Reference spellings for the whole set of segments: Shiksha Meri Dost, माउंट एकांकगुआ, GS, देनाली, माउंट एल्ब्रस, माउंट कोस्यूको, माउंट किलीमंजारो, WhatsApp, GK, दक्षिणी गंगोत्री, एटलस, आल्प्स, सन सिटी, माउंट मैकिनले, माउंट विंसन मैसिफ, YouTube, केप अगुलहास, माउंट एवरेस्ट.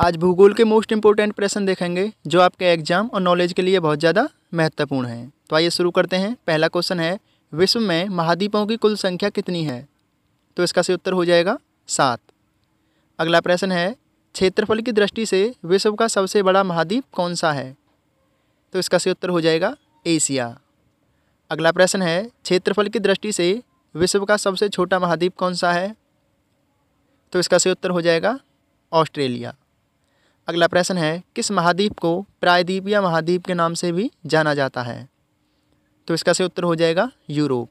आज भूगोल के मोस्ट इंपॉर्टेंट प्रश्न देखेंगे जो आपके एग्जाम और नॉलेज के लिए बहुत ज़्यादा महत्वपूर्ण हैं। तो आइए शुरू करते हैं। पहला क्वेश्चन है, विश्व में महाद्वीपों की कुल संख्या कितनी है? तो इसका सही उत्तर हो जाएगा 7। अगला प्रश्न है, क्षेत्रफल की दृष्टि से विश्व का सबसे बड़ा महाद्वीप कौन सा है? तो इसका सही उत्तर हो जाएगा एशिया। अगला प्रश्न है, क्षेत्रफल की दृष्टि से विश्व का सबसे छोटा महाद्वीप कौन सा है? तो इसका सही उत्तर हो जाएगा ऑस्ट्रेलिया। अगला प्रश्न है, किस महाद्वीप को प्रायद्वीप या महाद्वीप के नाम से भी जाना जाता है? तो इसका सही उत्तर हो जाएगा यूरोप।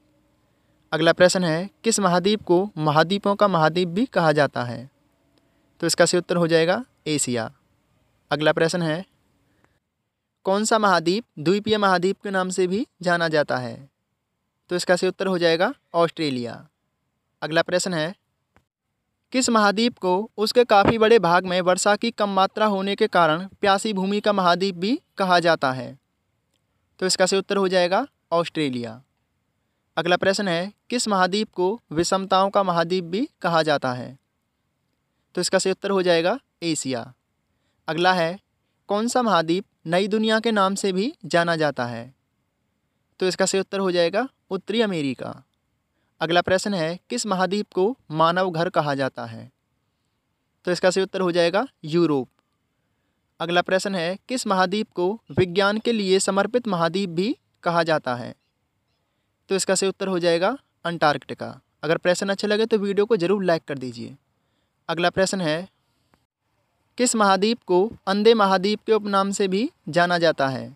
अगला प्रश्न है, किस महाद्वीप को महाद्वीपों का महाद्वीप भी कहा जाता है? तो इसका सही उत्तर हो जाएगा एशिया। अगला प्रश्न है, कौन सा महाद्वीप द्वीपीय महाद्वीप के नाम से भी जाना जाता है? तो इसका सही उत्तर हो जाएगा ऑस्ट्रेलिया। अगला प्रश्न है, किस महाद्वीप को उसके काफ़ी बड़े भाग में वर्षा की कम मात्रा होने के कारण प्यासी भूमि का महाद्वीप भी कहा जाता है? तो इसका सही उत्तर हो जाएगा ऑस्ट्रेलिया। अगला प्रश्न है, किस महाद्वीप को विषमताओं का महाद्वीप भी कहा जाता है? तो इसका सही उत्तर हो जाएगा एशिया। अगला है, कौन सा महाद्वीप नई दुनिया के नाम से भी जाना जाता है? तो इसका सही उत्तर हो जाएगा उत्तरी अमेरिका। अगला प्रश्न है, किस महाद्वीप को मानव घर कहा जाता है? तो इसका सही उत्तर हो जाएगा यूरोप। अगला प्रश्न है, किस महाद्वीप को विज्ञान के लिए समर्पित महाद्वीप भी कहा जाता है? तो इसका सही उत्तर हो जाएगा अंटार्कटिका। अगर प्रश्न अच्छे लगे तो वीडियो को ज़रूर लाइक कर दीजिए। अगला प्रश्न है, किस महाद्वीप को अंधे महाद्वीप के उपनाम से भी जाना जाता है?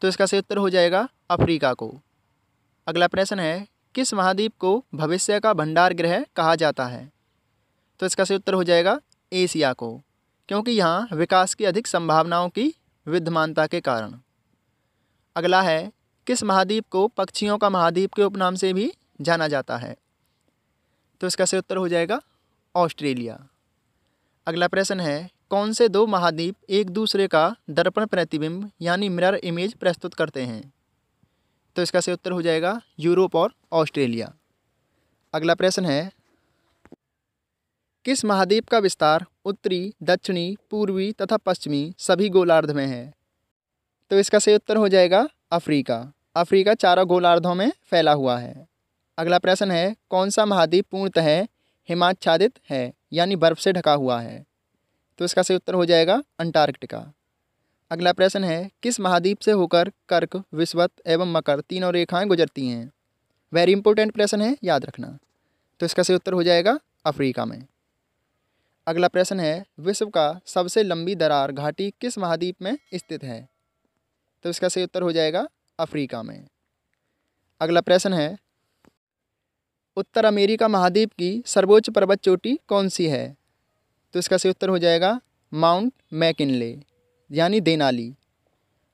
तो इसका सही उत्तर हो जाएगा अफ्रीका को। अगला प्रश्न है, किस महाद्वीप को भविष्य का भंडार गृह कहा जाता है? तो इसका सही उत्तर हो जाएगा एशिया को, क्योंकि यहाँ विकास की अधिक संभावनाओं की विद्यमानता के कारण। अगला है, किस महाद्वीप को पक्षियों का महाद्वीप के उपनाम से भी जाना जाता है? तो इसका सही उत्तर हो जाएगा ऑस्ट्रेलिया। अगला प्रश्न है, कौन से दो महाद्वीप एक दूसरे का दर्पण प्रतिबिंब यानी मिरर इमेज प्रस्तुत करते हैं? तो इसका सही उत्तर हो जाएगा यूरोप और ऑस्ट्रेलिया। अगला प्रश्न है, किस महाद्वीप का विस्तार उत्तरी, दक्षिणी, पूर्वी तथा पश्चिमी सभी गोलार्ध में है? तो इसका सही उत्तर हो जाएगा अफ्रीका। अफ्रीका चारों गोलार्धों में फैला हुआ है। अगला प्रश्न है, कौन सा महाद्वीप पूर्णतः हिमाच्छादित है यानी बर्फ से ढका हुआ है? तो इसका सही उत्तर हो जाएगा अंटार्कटिका। अगला प्रश्न है, किस महाद्वीप से होकर कर्क, विषुवत एवं मकर तीनों रेखाएं गुजरती हैं? वेरी इंपॉर्टेंट प्रश्न है, याद रखना। तो इसका सही उत्तर हो जाएगा अफ्रीका में। अगला प्रश्न है, विश्व का सबसे लंबी दरार घाटी किस महाद्वीप में स्थित है? तो इसका सही उत्तर हो जाएगा अफ्रीका में। अगला प्रश्न है, उत्तर अमेरिका महाद्वीप की सर्वोच्च पर्वत चोटी कौन सी है? तो इसका सही उत्तर हो जाएगा माउंट मैकिनले यानी देनाली।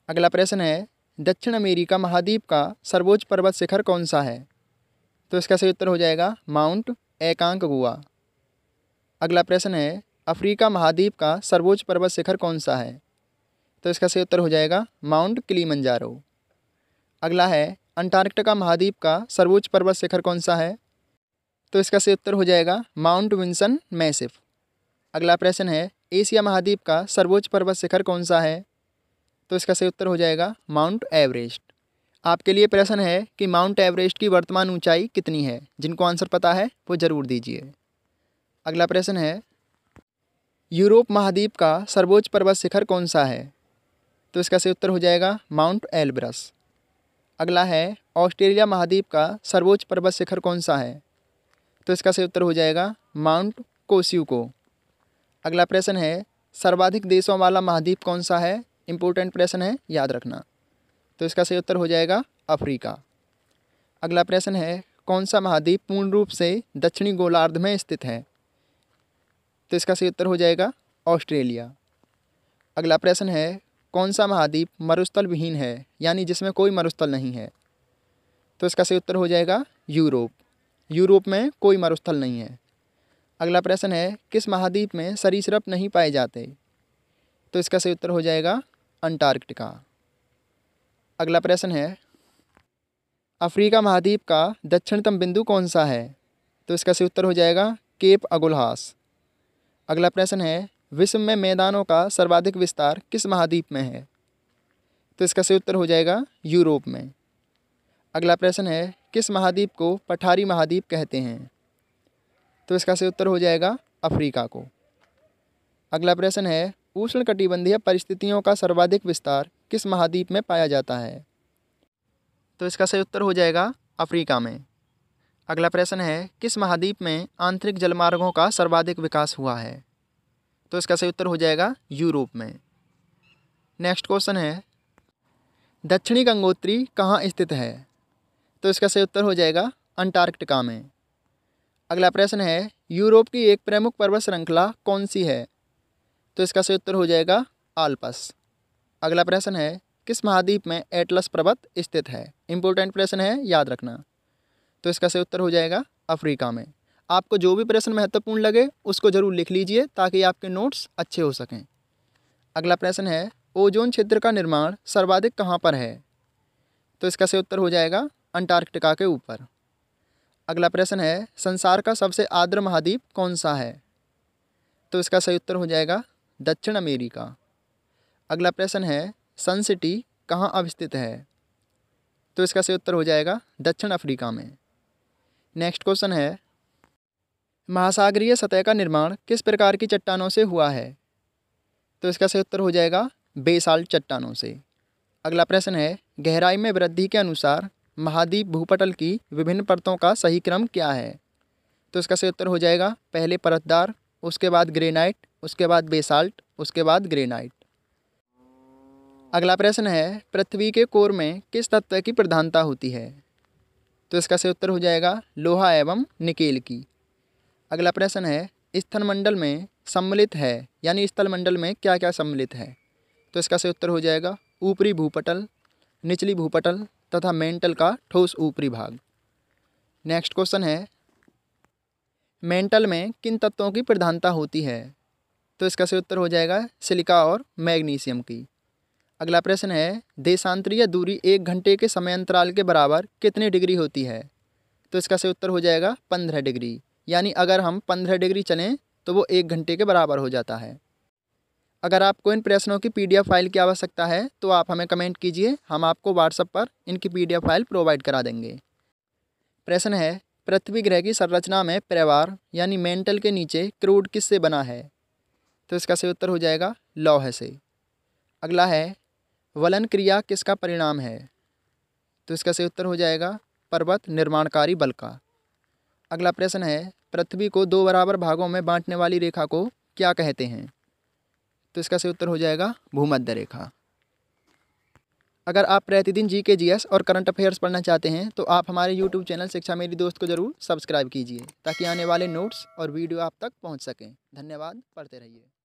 अगला प्रश्न है, दक्षिण अमेरिका महाद्वीप का सर्वोच्च पर्वत शिखर कौन सा है? तो इसका सही उत्तर हो जाएगा माउंट एकांकगुआ। अगला प्रश्न है, अफ्रीका महाद्वीप का सर्वोच्च पर्वत शिखर कौन सा है? तो इसका सही उत्तर हो जाएगा माउंट किलीमंजारो। अगला है, अंटार्कटिका महाद्वीप का सर्वोच्च पर्वत शिखर कौन सा है? तो इसका सही उत्तर हो जाएगा माउंट विंसन मैसिफ। अगला प्रश्न है, एशिया महाद्वीप का सर्वोच्च पर्वत शिखर कौन सा है? तो इसका सही उत्तर हो जाएगा माउंट एवरेस्ट। आपके लिए प्रश्न है कि माउंट एवरेस्ट की वर्तमान ऊंचाई कितनी है? जिनको आंसर पता है वो ज़रूर दीजिए। अगला प्रश्न है, यूरोप महाद्वीप का सर्वोच्च पर्वत शिखर कौन सा है? तो इसका सही उत्तर हो जाएगा माउंट एल्ब्रस। अगला है, ऑस्ट्रेलिया महाद्वीप का सर्वोच्च पर्वत शिखर कौन सा है? तो इसका सही उत्तर हो जाएगा माउंट कोस्यूको। अगला प्रश्न है, सर्वाधिक देशों वाला महाद्वीप कौन सा है? इंपॉर्टेंट प्रश्न है, याद रखना। तो इसका सही उत्तर हो जाएगा अफ्रीका। अगला प्रश्न है, कौन सा महाद्वीप पूर्ण रूप से दक्षिणी गोलार्ध में स्थित है? तो इसका सही उत्तर हो जाएगा ऑस्ट्रेलिया। अगला प्रश्न है, कौन सा महाद्वीप मरुस्थल विहीन है यानी जिसमें कोई मरुस्थल नहीं है? तो इसका सही उत्तर हो जाएगा यूरोप। यूरोप में कोई मरुस्थल नहीं है। अगला प्रश्न है, किस महाद्वीप में सरीसृप नहीं पाए जाते? तो इसका सही उत्तर हो जाएगा अंटार्कटिका। अगला प्रश्न है, अफ्रीका महाद्वीप का दक्षिणतम बिंदु कौन सा है? तो इसका सही उत्तर हो जाएगा केप अगुलहास। अगला प्रश्न है, विश्व में मैदानों का सर्वाधिक विस्तार किस महाद्वीप में है? तो इसका सही उत्तर हो जाएगा यूरोप में। अगला प्रश्न है, किस महाद्वीप को पठारी महाद्वीप कहते हैं? तो इसका सही उत्तर हो जाएगा अफ्रीका को। अगला प्रश्न है, उष्णकटिबंधीय परिस्थितियों का सर्वाधिक विस्तार किस महाद्वीप में पाया जाता है? तो इसका सही उत्तर हो जाएगा अफ्रीका में। अगला प्रश्न है, किस महाद्वीप में आंतरिक जलमार्गों का सर्वाधिक विकास हुआ है? तो इसका सही उत्तर हो जाएगा यूरोप में। नेक्स्ट क्वेश्चन है, दक्षिणी गंगोत्री कहाँ स्थित है? तो इसका सही उत्तर हो जाएगा अंटार्कटिका में। अगला प्रश्न है, यूरोप की एक प्रमुख पर्वत श्रृंखला कौन सी है? तो इसका सही उत्तर हो जाएगा आल्प्स। अगला प्रश्न है, किस महाद्वीप में एटलस पर्वत स्थित है? इंपॉर्टेंट प्रश्न है, याद रखना। तो इसका सही उत्तर हो जाएगा अफ्रीका में। आपको जो भी प्रश्न महत्वपूर्ण लगे उसको ज़रूर लिख लीजिए ताकि आपके नोट्स अच्छे हो सकें। अगला प्रश्न है, ओजोन क्षेत्र का निर्माण सर्वाधिक कहाँ पर है? तो इसका सही उत्तर हो जाएगा अंटार्कटिका के ऊपर। अगला प्रश्न है, संसार का सबसे आर्द्र महाद्वीप कौन सा है? तो इसका सही उत्तर हो जाएगा दक्षिण अमेरिका। अगला प्रश्न है, सन सिटी कहाँ अवस्थित है? तो इसका सही उत्तर हो जाएगा दक्षिण अफ्रीका में। नेक्स्ट क्वेश्चन है, महासागरीय सतह का निर्माण किस प्रकार की चट्टानों से हुआ है? तो इसका सही उत्तर हो जाएगा बेसाल्ट चट्टानों से। अगला प्रश्न है, गहराई में वृद्धि के अनुसार महाद्वीप भूपटल की विभिन्न परतों का सही क्रम क्या है? तो इसका सही उत्तर हो जाएगा पहले परतदार, उसके बाद ग्रेनाइट, उसके बाद बेसाल्ट, उसके बाद ग्रेनाइट। अगला प्रश्न है, पृथ्वी के कोर में किस तत्व की प्रधानता होती है? तो इसका सही उत्तर हो जाएगा लोहा एवं निकेल की। अगला प्रश्न है, स्थलमंडल में सम्मिलित है यानी स्थलमंडल में क्या क्या सम्मिलित है? तो इसका सही उत्तर हो जाएगा ऊपरी भूपटल, निचली भूपटल तथा मेंटल का ठोस ऊपरी भाग। नेक्स्ट क्वेश्चन है, मेंटल में किन तत्वों की प्रधानता होती है? तो इसका सही उत्तर हो जाएगा सिलिका और मैग्नीशियम की। अगला प्रश्न है, देशांतरीय दूरी 1 घंटे के समय अंतराल के बराबर कितनी डिग्री होती है? तो इसका सही उत्तर हो जाएगा 15 डिग्री, यानी अगर हम 15 डिग्री चलें तो वो 1 घंटे के बराबर हो जाता है। अगर आपको इन प्रश्नों की PDF फाइल की आवश्यकता है तो आप हमें कमेंट कीजिए, हम आपको WhatsApp पर इनकी PDF फाइल प्रोवाइड करा देंगे। प्रश्न है, पृथ्वी ग्रह की संरचना में परिवार यानी मेंटल के नीचे क्रूड किससे बना है? तो इसका सही उत्तर हो जाएगा लौह से। अगला है, वलन क्रिया किसका परिणाम है? तो इसका सही उत्तर हो जाएगा पर्वत निर्माणकारी बल का। अगला प्रश्न है, पृथ्वी को 2 बराबर भागों में बांटने वाली रेखा को क्या कहते हैं? तो इसका सही उत्तर हो जाएगा भूमध्य रेखा। अगर आप प्रतिदिन GK GS और करंट अफेयर्स पढ़ना चाहते हैं तो आप हमारे YouTube चैनल शिक्षा मेरी दोस्त को ज़रूर सब्सक्राइब कीजिए ताकि आने वाले नोट्स और वीडियो आप तक पहुंच सकें। धन्यवाद, पढ़ते रहिए।